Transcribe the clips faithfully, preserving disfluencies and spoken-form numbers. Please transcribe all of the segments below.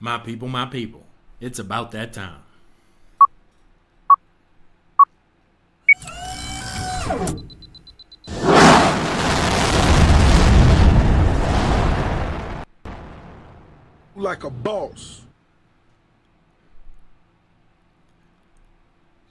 My people, my people, it's about that time. Like a boss.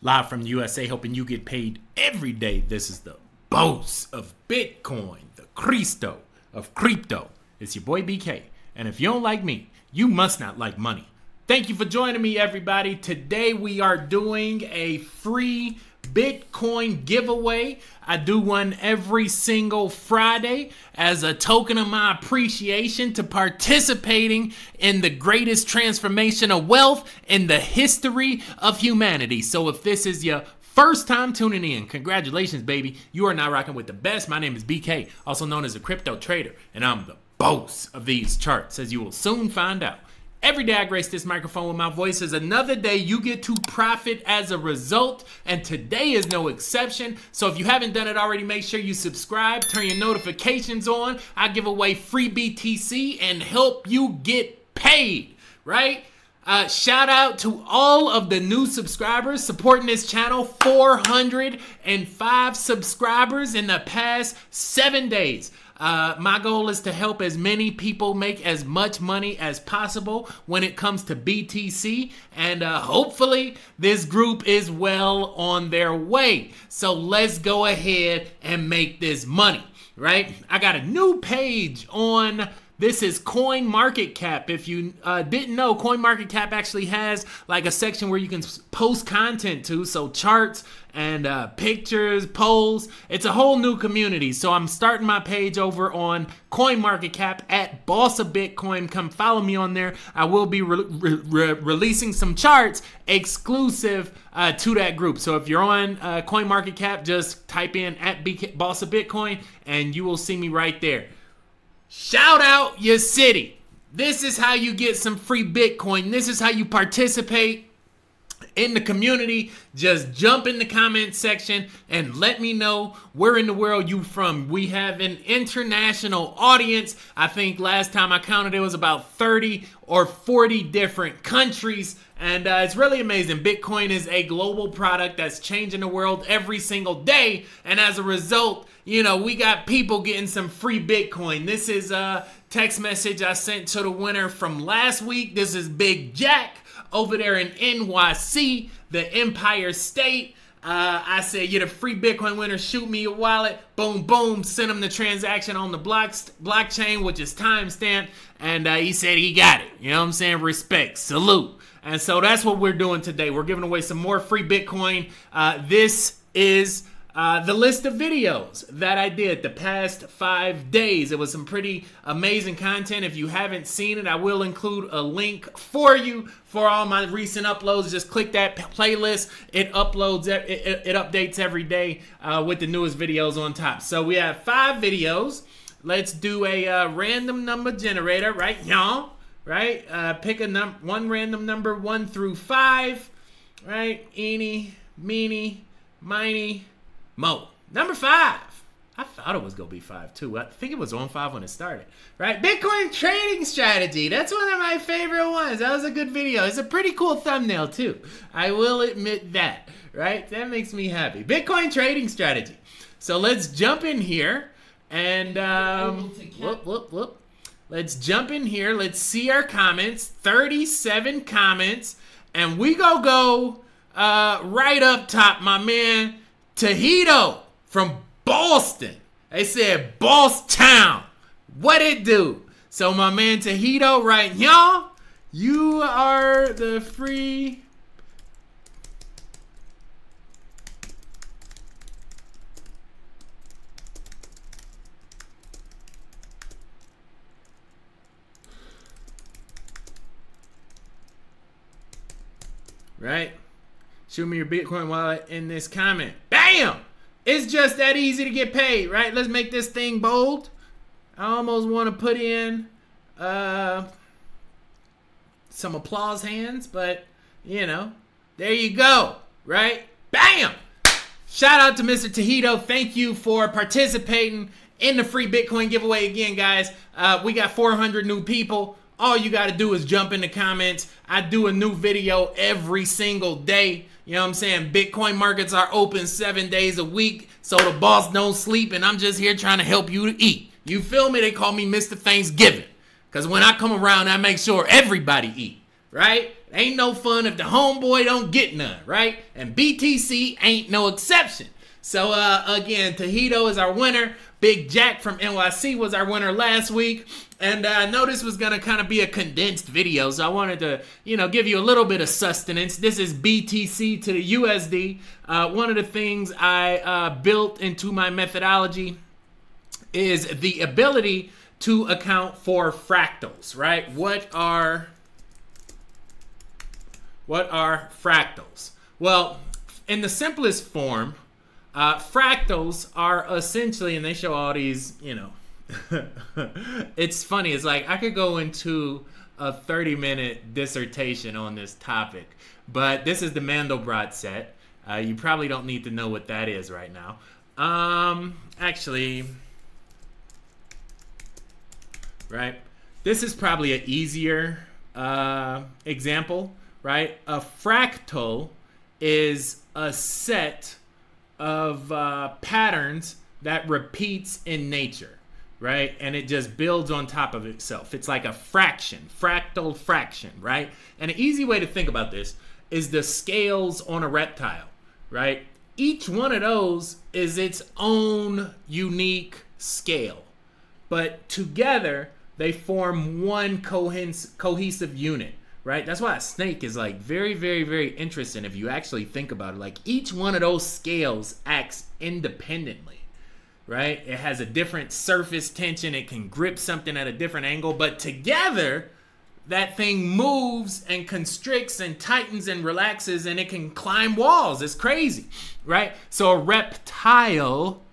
Live from the U S A, helping you get paid every day. This is the boss of Bitcoin, the Cristo of crypto. It's your boy B K. And if you don't like me, you must not like money. Thank you for joining me, everybody. Today we are doing a free Bitcoin giveaway. I do one every single Friday as a token of my appreciation to participating in the greatest transformation of wealth in the history of humanity. So if this is your first time tuning in, congratulations, baby. You are now rocking with the best. My name is B K, also known as a crypto trader, and I'm the boss of these charts, as you will soon find out. Every day I grace this microphone with my voice is another day you get to profit as a result, and today is no exception. So if you haven't done it already, make sure you subscribe, turn your notifications on. I give away free B T C and help you get paid, right? Uh, shout out to all of the new subscribers supporting this channel. four hundred five subscribers in the past seven days. Uh, my goal is to help as many people make as much money as possible when it comes to B T C, and uh, hopefully this group is well on their way. So let's go ahead and make this money, right? I got a new page on, this is CoinMarketCap. If you uh, didn't know, CoinMarketCap actually has like a section where you can post content to, so charts and uh, pictures, polls. It's a whole new community. So I'm starting my page over on CoinMarketCap at BossofBitcoin. Come follow me on there. I will be re re re releasing some charts exclusive uh, to that group. So if you're on uh, CoinMarketCap, just type in at BossofBitcoin and you will see me right there. Shout out your city. This is how you get some free Bitcoin. This is how you participate in the community. Just jump in the comment section and let me know where in the world you from. We have an international audience. I think last time I counted it was about thirty or forty different countries. And uh, it's really amazing. Bitcoin is a global product that's changing the world every single day. And as a result, you know, we got people getting some free Bitcoin. This is a text message I sent to the winner from last week. This is Big Jack over there in N Y C, the Empire State. Uh, I said, you're the free Bitcoin winner. Shoot me your wallet. Boom, boom. Send him the transaction on the block blockchain, which is timestamped. And uh, he said he got it. You know what I'm saying? Respect. Salute. And so that's what we're doing today. We're giving away some more free Bitcoin. Uh, this is uh, the list of videos that I did the past five days. It was some pretty amazing content. If you haven't seen it, I will include a link for you for all my recent uploads. Just click that playlist. It uploads, it, it, it updates every day uh, with the newest videos on top. So we have five videos. Let's do a uh, random number generator, right, y'all? Right? Uh, pick a num one random number, one through five. Right? Eeny, meeny, miny, mo. Number five. I thought it was going to be five, too. I think it was on five when it started. Right? Bitcoin trading strategy. That's one of my favorite ones. That was a good video. It's a pretty cool thumbnail, too. I will admit that. Right? That makes me happy. Bitcoin trading strategy. So let's jump in here. And, um, whoop, whoop, whoop. Let's jump in here. Let's see our comments. thirty-seven comments. And we go go uh, right up top, my man, Tahito from Boston. They said, Boss Town. What it do? So my man Tahito, right, y'all? You are the free right? Shoot me your Bitcoin wallet in this comment. Bam! It's just that easy to get paid, right? Let's make this thing bold. I almost want to put in uh, some applause hands, but, you know, there you go, right? Bam! Shout out to Mister Tahito. Thank you for participating in the free Bitcoin giveaway again, guys. Uh, we got four hundred new people all you got to do is jump in the comments. I do a new video every single day. You know what I'm saying? Bitcoin markets are open seven days a week, so the boss don't sleep, and I'm just here trying to help you to eat. You feel me? They call me Mister Thanksgiving, because when I come around, I make sure everybody eat, right? Ain't no fun if the homeboy don't get none, right? And B T C ain't no exception. So, uh, again, Tahito is our winner. Big Jack from N Y C was our winner last week. And uh, I know this was going to kind of be a condensed video, so I wanted to, you know, give you a little bit of sustenance. This is B T C to the U S D. Uh, one of the things I uh, built into my methodology is the ability to account for fractals, right? What are, what are fractals? Well, in the simplest form, uh, fractals are essentially, and they show all these, you know, it's funny. It's like I could go into a thirty minute dissertation on this topic, but this is the Mandelbrot set. Uh, you probably don't need to know what that is right now. Um, actually, right? This is probably an easier uh, example, right? A fractal is a set of uh, patterns that repeats in nature, right? And it just builds on top of itself. It's like a fraction, fractal fraction, right? And an easy way to think about this is the scales on a reptile, right? Each one of those is its own unique scale, but together they form one cohesive unit, right? That's why a snake is like very, very, very interesting if you actually think about it. Like each one of those scales acts independently, right? It has a different surface tension. It can grip something at a different angle, but together that thing moves and constricts and tightens and relaxes, and it can climb walls. It's crazy, right? So a reptile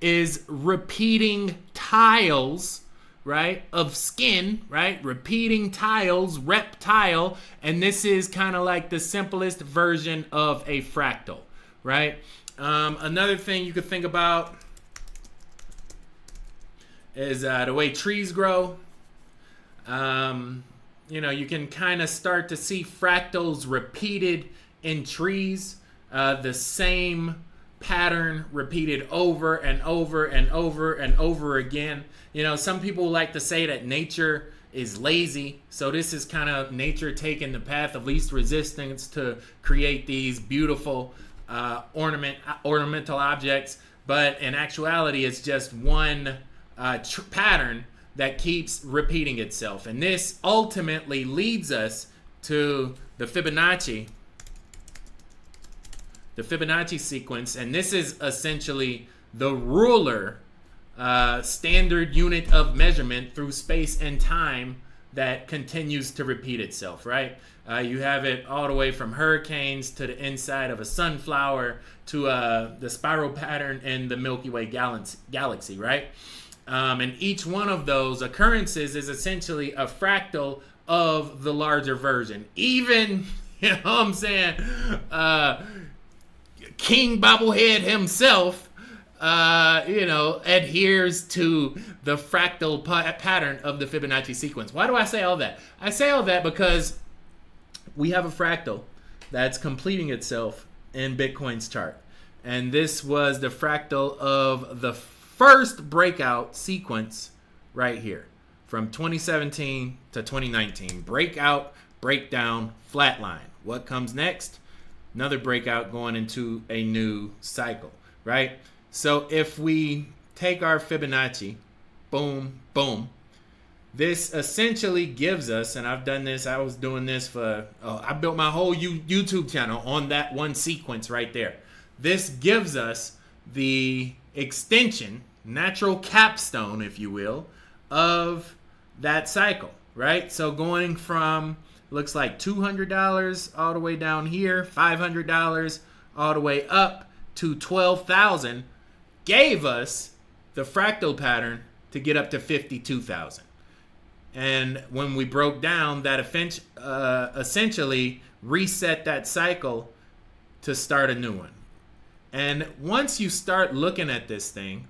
is repeating tiles, right, of skin, right? Repeating tiles, reptile, and this is kind of like the simplest version of a fractal, right? Um, another thing you could think about is uh, the way trees grow. Um, you know, you can kind of start to see fractals repeated in trees, uh, the same pattern repeated over and over and over and over again. You know, some people like to say that nature is lazy, so this is kind of nature taking the path of least resistance to create these beautiful uh, ornament ornamental objects, but in actuality it's just one Uh, tr pattern that keeps repeating itself. And this ultimately leads us to the Fibonacci, the Fibonacci sequence. And this is essentially the ruler uh, standard unit of measurement through space and time that continues to repeat itself, right? Uh, you have it all the way from hurricanes to the inside of a sunflower to uh, the spiral pattern in the Milky Way galaxy, right? Um, and each one of those occurrences is essentially a fractal of the larger version. Even, you know what I'm saying, uh, King Bobblehead himself, uh, you know, adheres to the fractal pa pattern of the Fibonacci sequence. Why do I say all that? I say all that because we have a fractal that's completing itself in Bitcoin's chart. And this was the fractal of the first breakout sequence right here from twenty seventeen to twenty nineteen. Breakout, breakdown, flatline. What comes next? Another breakout going into a new cycle, right? So if we take our Fibonacci, boom, boom, this essentially gives us, and I've done this, I was doing this for, oh, I built my whole YouTube channel on that one sequence right there. This gives us the extension, natural capstone, if you will, of that cycle, right? So going from, looks like two hundred dollars all the way down here, five hundred dollars all the way up to twelve thousand gave us the fractal pattern to get up to fifty-two thousand. And when we broke down, that uh, essentially reset that cycle to start a new one. And once you start looking at this thing,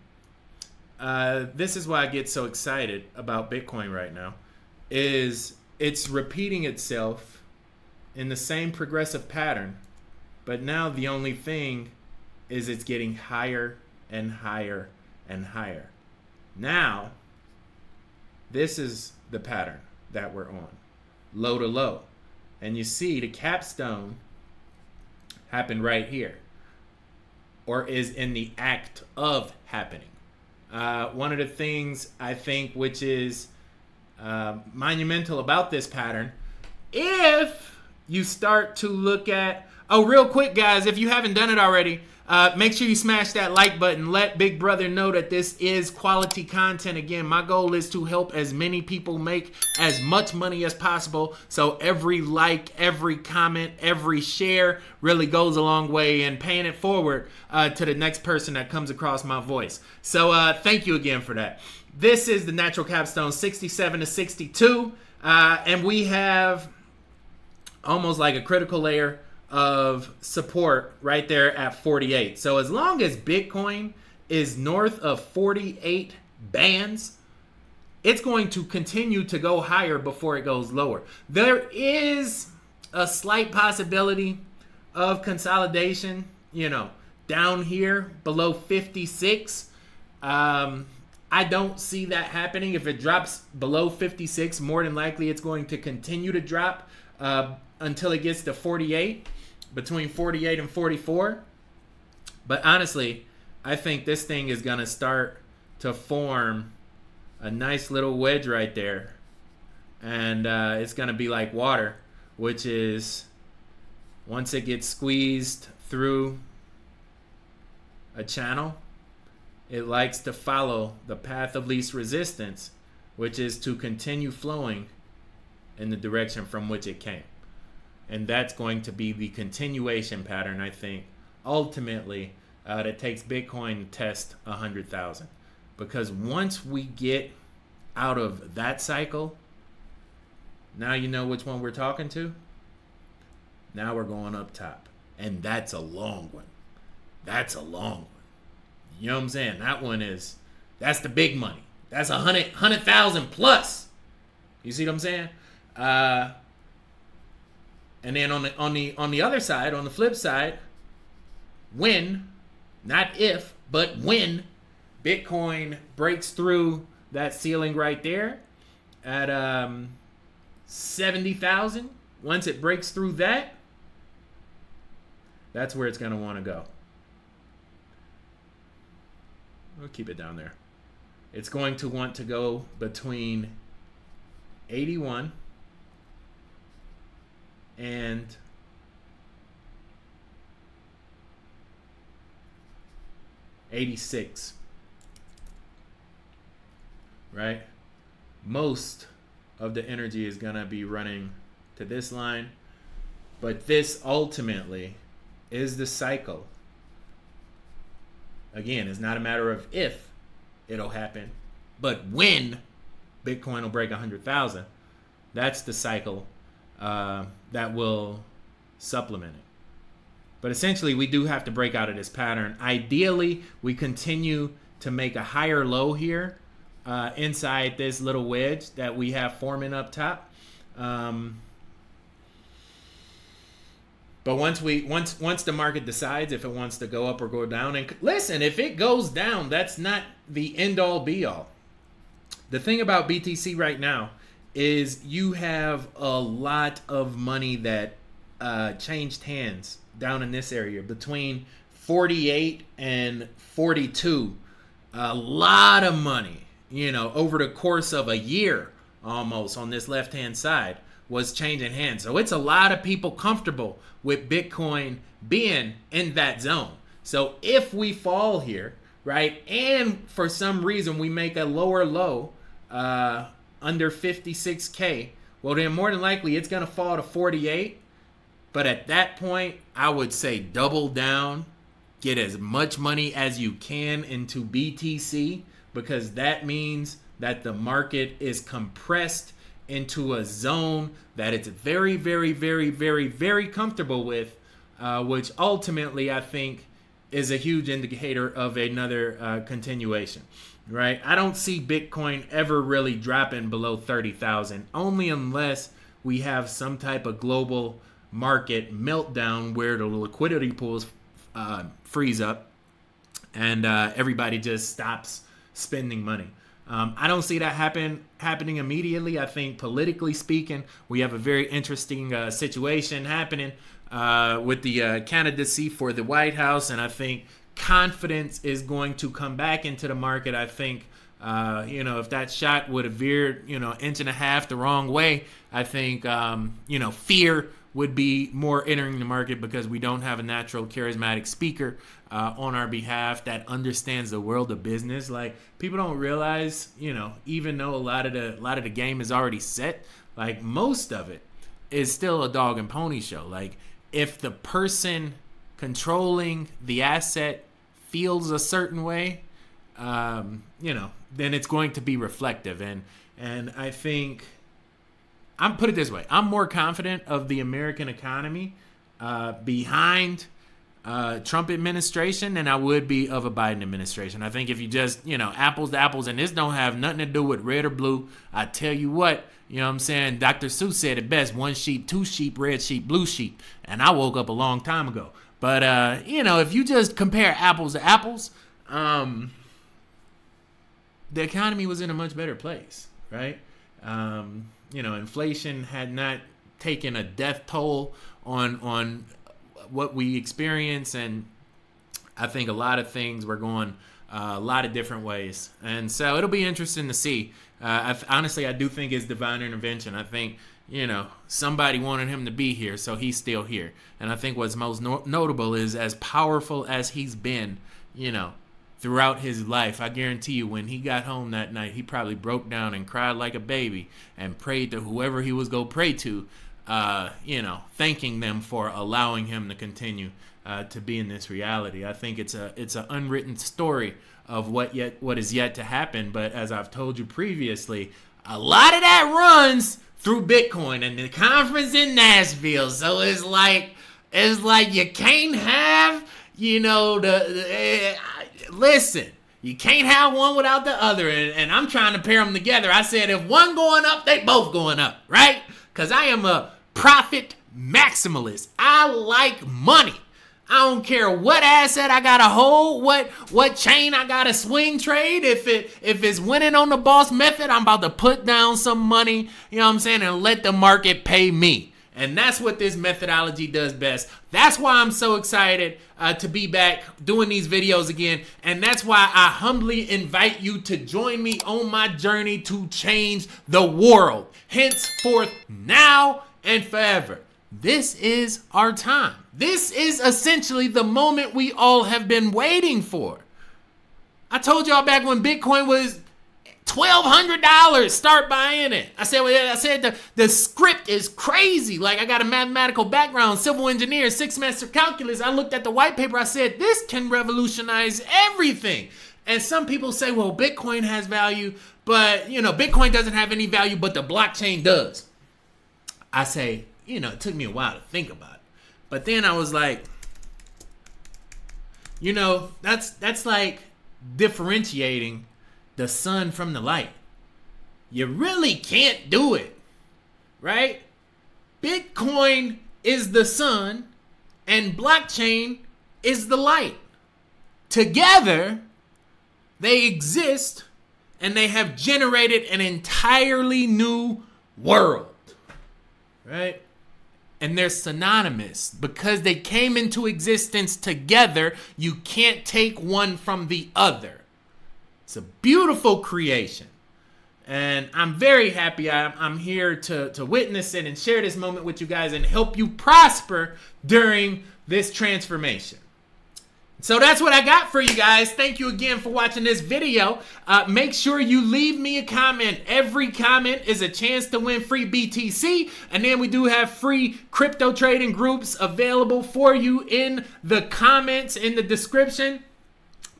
uh, this is why I get so excited about Bitcoin right now, is it's repeating itself in the same progressive pattern, but now the only thing is it's getting higher and higher and higher. Now, this is the pattern that we're on, low to low. And you see the capstone happened right here, or is in the act of happening. Uh, one of the things I think which is uh, monumental about this pattern, if you start to look at, oh, real quick, guys, if you haven't done it already, uh, make sure you smash that like button. Let Big Brother know that this is quality content. Again, my goal is to help as many people make as much money as possible. So every like, every comment, every share really goes a long way in paying it forward uh, to the next person that comes across my voice. So uh, thank you again for that. This is the natural capstone, sixty-seven to sixty-two. Uh, and we have almost like a critical layer of support right there at forty-eight. So as long as Bitcoin is north of forty-eight bands, it's going to continue to go higher before it goes lower. There is a slight possibility of consolidation, you know, down here below fifty-six. Um, I don't see that happening. If it drops below fifty-six, more than likely it's going to continue to drop uh, until it gets to forty-eight. Between forty-eight and forty-four. But honestly, I think this thing is going to start to form a nice little wedge right there. And uh, it's going to be like water, which is once it gets squeezed through a channel, it likes to follow the path of least resistance, which is to continue flowing in the direction from which it came. And that's going to be the continuation pattern, I think, ultimately, uh, that takes Bitcoin to test one hundred thousand. Because once we get out of that cycle, now you know which one we're talking to. Now we're going up top. And that's a long one. That's a long one. You know what I'm saying? That one is, that's the big money. That's one hundred thousand plus. You see what I'm saying? Uh... And then on the on the on the other side, on the flip side, when, not if, but when Bitcoin breaks through that ceiling right there at um, seventy thousand, once it breaks through that, that's where it's going to want to go. We'll keep it down there. It's going to want to go between eighty-one and eighty-six, right? Most of the energy is gonna be running to this line, but this ultimately is the cycle. Again, it's not a matter of if it'll happen, but when Bitcoin will break one hundred thousand, that's the cycle Uh, that will supplement it. But essentially, we do have to break out of this pattern. Ideally, we continue to make a higher low here uh, inside this little wedge that we have forming up top. Um, but once we once once the market decides if it wants to go up or go down, and listen, if it goes down, that's not the end all be all. The thing about B T C right now is you have a lot of money that uh, changed hands down in this area between forty-eight and forty-two. A lot of money, you know, over the course of a year almost on this left-hand side was changing hands. So it's a lot of people comfortable with Bitcoin being in that zone. So if we fall here, right, and for some reason we make a lower low, uh, under fifty-six K, well then more than likely it's going to fall to forty-eight. But at that point, I would say double down, get as much money as you can into B T C, because that means that the market is compressed into a zone that it's very, very, very, very, very comfortable with, uh, which ultimately I think is a huge indicator of another uh, continuation, right? I don't see Bitcoin ever really dropping below thirty thousand, only unless we have some type of global market meltdown where the liquidity pools uh, freeze up and uh, everybody just stops spending money. Um, I don't see that happen happening immediately. I think politically speaking, we have a very interesting uh, situation happening uh, with the uh, candidacy for the White House, and I think confidence is going to come back into the market. I think uh, you know, if that shot would have veered, you know, inch and a half the wrong way, I think um, you know, fear would be more entering the market because we don't have a natural charismatic speaker uh, on our behalf that understands the world of business. Like, people don't realize, you know, even though a lot of the a lot of the game is already set, like most of it is still a dog and pony show. Like, if the person controlling the asset feels a certain way, um, you know, then it's going to be reflective. And and I think, I'm put it this way, I'm more confident of the American economy uh, behind uh, Trump administration than I would be of a Biden administration. I think if you just, you know, apples to apples, and this don't have nothing to do with red or blue. I tell you what, you know what I'm saying? Doctor Seuss said it best, one sheep, two sheep, red sheep, blue sheep. And I woke up a long time ago. But, uh, you know, if you just compare apples to apples, um, the economy was in a much better place, right? Um... You know, inflation had not taken a death toll on on what we experience, and I think a lot of things were going uh, a lot of different ways. And so it'll be interesting to see. Uh, I, honestly, I do think it's divine intervention. I think, you know, somebody wanted him to be here, so he's still here. And I think what's most no notable is, as powerful as he's been, you know, throughout his life, I guarantee you when he got home that night, he probably broke down and cried like a baby and prayed to whoever he was going to pray to, uh, you know, thanking them for allowing him to continue uh, to be in this reality. I think it's a it's an unwritten story of what yet what is yet to happen. But as I've told you previously, a lot of that runs through Bitcoin and the conference in Nashville. So it's like it's like you can't have, you know, the, the I, listen, you can't have one without the other, and, and I'm trying to pair them together. I said if one going up, they both going up, right? Because I am a profit maximalist. I like money. I don't care what asset I gotta hold, what what chain I gotta swing trade. If it if it's winning on the boss method, I'm about to put down some money, you know what I'm saying, and let the market pay me. And that's what this methodology does best. That's why I'm so excited uh, to be back doing these videos again. And that's why I humbly invite you to join me on my journey to change the world. Henceforth, now and forever. This is our time. This is essentially the moment we all have been waiting for. I told y'all back when Bitcoin was twelve hundred dollars, start buying it. I said, well, I said the, the script is crazy. Like, I got a mathematical background, civil engineer, six semester calculus. I looked at the white paper. I said, this can revolutionize everything. And some people say, well, Bitcoin has value, but, you know, Bitcoin doesn't have any value, but the blockchain does. I say, you know, it took me a while to think about it. But then I was like, you know, that's, that's like differentiating the sun from the light. You really can't do it, right? Bitcoin is the sun and blockchain is the light. Together, they exist and they have generated an entirely new world, right? And they're synonymous because they came into existence together. You can't take one from the other. It's a beautiful creation, and I'm very happy I'm, I'm here to, to witness it and share this moment with you guys and help you prosper during this transformation. So that's what I got for you guys. Thank you again for watching this video. Uh, make sure you leave me a comment. Every comment is a chance to win free B T C. And then we do have free crypto trading groups available for you in the comments, in the description.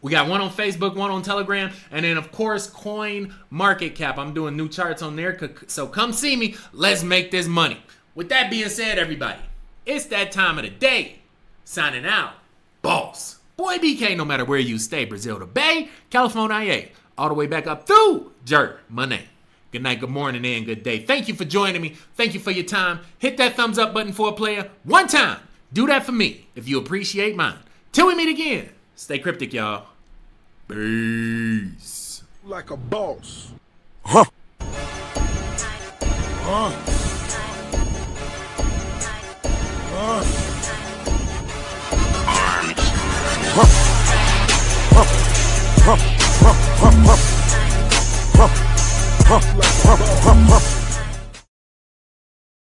We got one on Facebook, one on Telegram, and then, of course, CoinMarketCap. I'm doing new charts on there, so come see me. Let's make this money. With that being said, everybody, it's that time of the day. Signing out, boss. Boy B K, no matter where you stay, Brazil to Bay, California, I A, all the way back up through Germany. Good night, good morning, and good day. Thank you for joining me. Thank you for your time. Hit that thumbs up button for a player one time. Do that for me if you appreciate mine. Till we meet again, stay cryptic, y'all. Peace. Like a boss. Huh. Huh. Huh. Huh. Huh. Huh. Huh. Huh. Huh. Huh. Huh. Huh.